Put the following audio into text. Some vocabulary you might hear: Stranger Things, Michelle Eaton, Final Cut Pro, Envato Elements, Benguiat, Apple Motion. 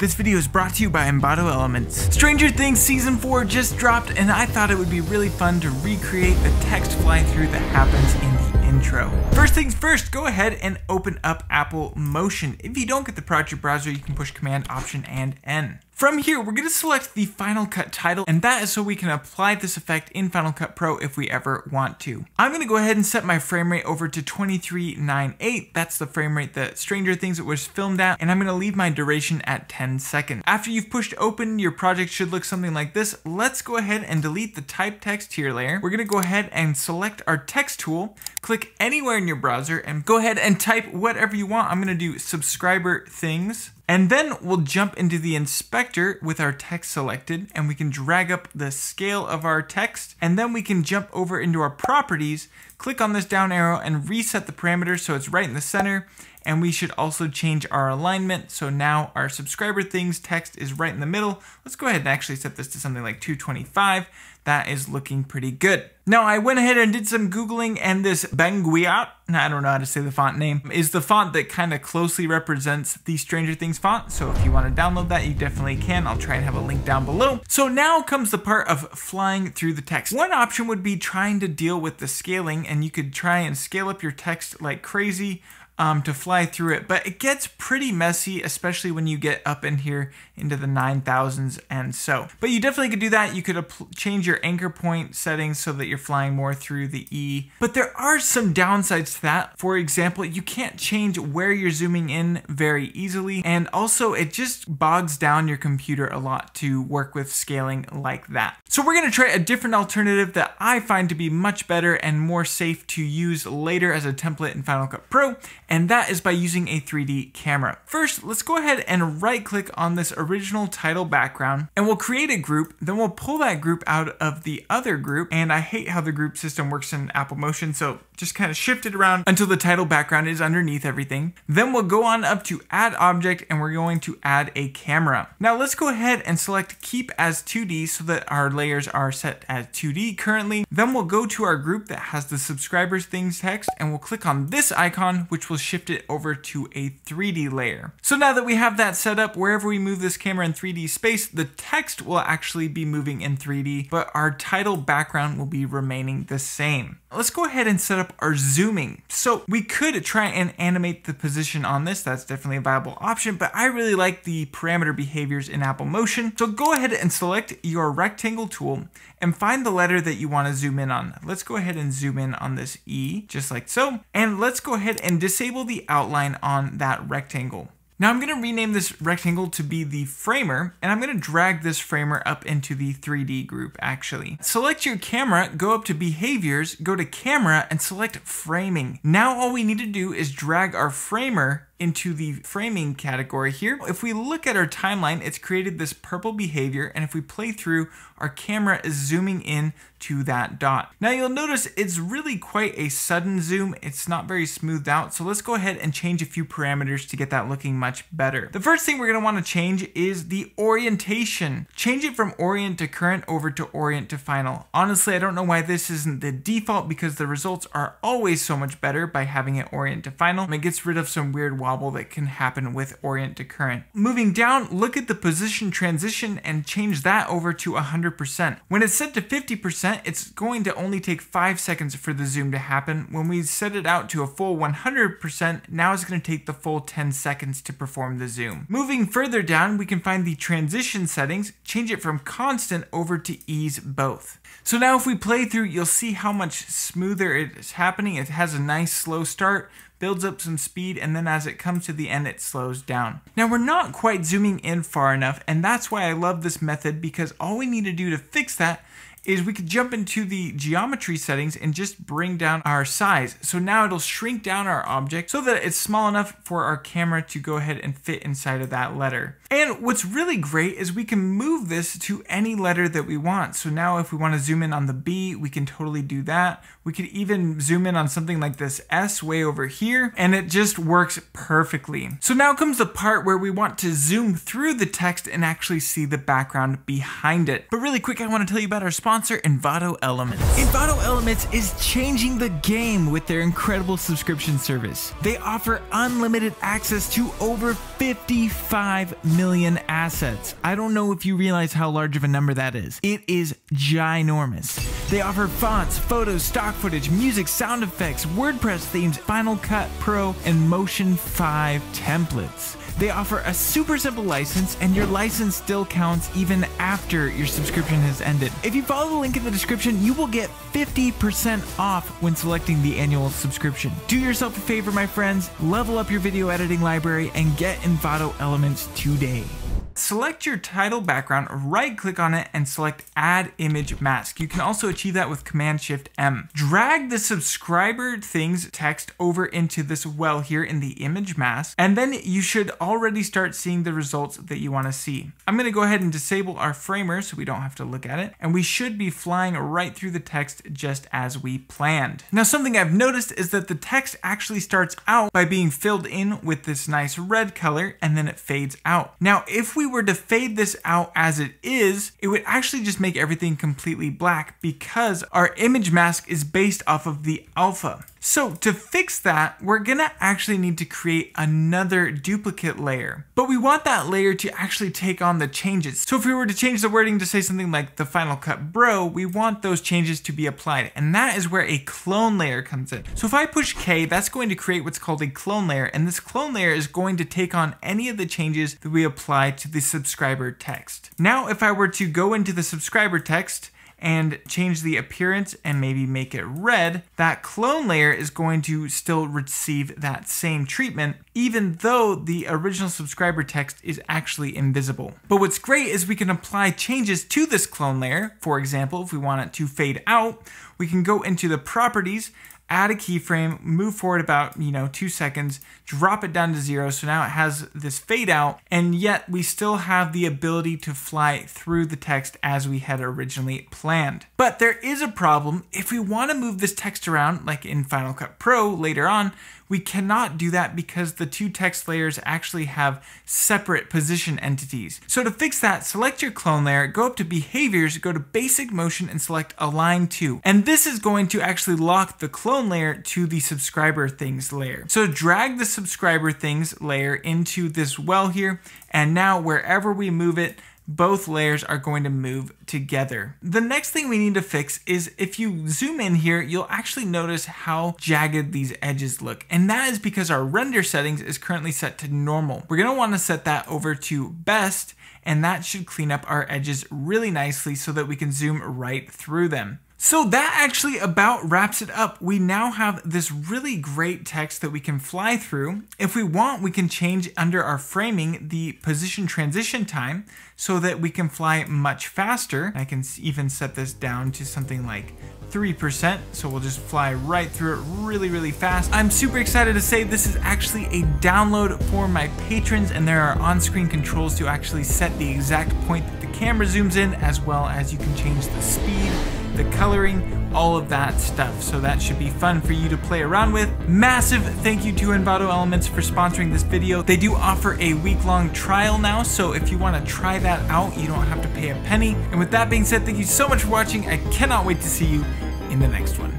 This video is brought to you by Envato Elements. Stranger Things Season 4 just dropped, and I thought it would be really fun to recreate the text fly-through that happens in the intro. First things first, go ahead and open up Apple Motion. If you don't get the project browser, you can push Command, Option, and N. From here, we're going to select the Final Cut title, and that is so we can apply this effect in Final Cut Pro if we ever want to. I'm going to go ahead and set my frame rate over to 2398. That's the frame rate that Stranger Things was filmed at, and I'm going to leave my duration at 10 seconds. After you've pushed open, your project should look something like this. Let's go ahead and delete the type text here layer. We're going to go ahead and select our text tool, click anywhere in your browser, and go ahead and type whatever you want. I'm going to do subscriber things. And then we'll jump into the inspector with our text selected, and we can drag up the scale of our text, and then we can jump over into our properties, click on this down arrow and reset the parameters so it's right in the center. And we should also change our alignment. So now our subscriber things text is right in the middle. Let's go ahead and actually set this to something like 225. That is looking pretty good. Now I went ahead and did some Googling, and this Benguiat, I don't know how to say the font name, is the font that kind of closely represents the Stranger Things font. So if you want to download that, you definitely can. I'll try and have a link down below. So now comes the part of flying through the text. One option would be trying to deal with the scaling, and you could try and scale up your text like crazy to fly through it, but it gets pretty messy, especially when you get up in here into the 9000s and so. But you definitely could do that. You could change your anchor point settings so that you're flying more through the E. But there are some downsides to that. For example, you can't change where you're zooming in very easily, and also it just bogs down your computer a lot to work with scaling like that. So we're gonna try a different alternative that I find to be much better and more safe to use later as a template in Final Cut Pro. And that is by using a 3D camera. First, let's go ahead and right click on this original title background, and we'll create a group. Then we'll pull that group out of the other group. And I hate how the group system works in Apple Motion, so just kind of shift it around until the title background is underneath everything. Then we'll go on up to add object, and we're going to add a camera. Now let's go ahead and select keep as 2D so that our layers are set as 2D currently. Then we'll go to our group that has the subscribers things text, and we'll click on this icon, which will shift it over to a 3D layer. So now that we have that set up, wherever we move this camera in 3D space, the text will actually be moving in 3D, but our title background will be remaining the same. Let's go ahead and set up our zooming. So we could try and animate the position on this. That's definitely a viable option, but I really like the parameter behaviors in Apple Motion. So go ahead and select your rectangle tool and find the letter that you want to zoom in on. Let's go ahead and zoom in on this E, just like so. And let's go ahead and disable the outline on that rectangle. Now I'm going to rename this rectangle to be the framer, and I'm going to drag this framer up into the 3D group actually. Select your camera, go up to behaviors, go to camera and select framing. Now all we need to do is drag our framer into the framing category here. If we look at our timeline, it's created this purple behavior, and if we play through, our camera is zooming in to that dot. Now you'll notice it's really quite a sudden zoom. It's not very smoothed out, so let's go ahead and change a few parameters to get that looking much better. The first thing we're going to want to change is the orientation. Change it from orient to current over to orient to final. Honestly, I don't know why this isn't the default, because the results are always so much better by having it orient to final. It gets rid of some weird wobble that can happen with orient to current. Moving down, look at the position transition and change that over to 100%. When it's set to 50%, it's going to only take 5 seconds for the zoom to happen. When we set it out to a full 100%, now it's going to take the full 10 seconds to perform the zoom. Moving further down, we can find the transition settings, change it from constant over to ease both. So now if we play through, you'll see how much smoother it is happening. It has a nice slow start, builds up some speed, and then as it comes to the end, it slows down. Now we're not quite zooming in far enough, and that's why I love this method, because all we need to do to fix that is we could jump into the geometry settings and just bring down our size. So now it'll shrink down our object so that it's small enough for our camera to go ahead and fit inside of that letter. And what's really great is we can move this to any letter that we want. So now if we want to zoom in on the B, we can totally do that. We could even zoom in on something like this S way over here, and it just works perfectly. So now comes the part where we want to zoom through the text and actually see the background behind it. But really quick, I want to tell you about our sponsor. sponsor, Envato Elements. Envato Elements is changing the game with their incredible subscription service. They offer unlimited access to over 55 million assets. I don't know if you realize how large of a number that is. It is ginormous. They offer fonts, photos, stock footage, music, sound effects, WordPress themes, Final Cut Pro, and Motion 5 templates. They offer a super simple license, and your license still counts even after your subscription has ended. If you follow the link in the description, you will get 50% off when selecting the annual subscription. Do yourself a favor, my friends, level up your video editing library and get Envato Elements today. Select your title background, right-click on it, and select Add Image Mask. You can also achieve that with Command-Shift-M. Drag the subscriber things text over into this well here in the image mask, and then you should already start seeing the results that you want to see. I'm going to go ahead and disable our framer so we don't have to look at it, and we should be flying right through the text just as we planned. Now, something I've noticed is that the text actually starts out by being filled in with this nice red color, and then it fades out. Now, if we were to fade this out as it is, it would actually just make everything completely black because our image mask is based off of the alpha. So to fix that, we're gonna actually need to create another duplicate layer, but we want that layer to actually take on the changes. So if we were to change the wording to say something like the Final Cut Pro, we want those changes to be applied, and that is where a clone layer comes in. So if I push K, that's going to create what's called a clone layer, and this clone layer is going to take on any of the changes that we apply to the subscriber text. Now, if I were to go into the subscriber text and change the appearance and maybe make it red, that clone layer is going to still receive that same treatment, even though the original subscriber text is actually invisible. But what's great is we can apply changes to this clone layer. For example, if we want it to fade out, we can go into the properties, add a keyframe, move forward about 2 seconds, drop it down to 0. So now it has this fade out, and yet we still have the ability to fly through the text as we had originally planned. But there is a problem. If we want to move this text around, like in Final Cut Pro later on, we cannot do that because the two text layers actually have separate position entities. So to fix that, select your clone layer, go up to behaviors, go to basic motion, and select align to. And this is going to actually lock the clone layer to the subscriber things layer. So drag the subscriber things layer into this well here, and now wherever we move it, both layers are going to move together. The next thing we need to fix is if you zoom in here, you'll actually notice how jagged these edges look. And that is because our render settings is currently set to normal. We're gonna wanna set that over to best, and that should clean up our edges really nicely so that we can zoom right through them. So that actually about wraps it up. We now have this really great text that we can fly through. If we want, we can change under our framing the position transition time so that we can fly much faster. I can even set this down to something like 3%, so we'll just fly right through it really, really fast. I'm super excited to say this is actually a download for my patrons, and there are on-screen controls to actually set the exact point that the camera zooms in, as well as you can change the speed, the coloring, all of that stuff. So that should be fun for you to play around with. Massive thank you to Envato Elements for sponsoring this video. They do offer a week-long trial now, so if you want to try that out, you don't have to pay a penny. And with that being said, thank you so much for watching. I cannot wait to see you in the next one.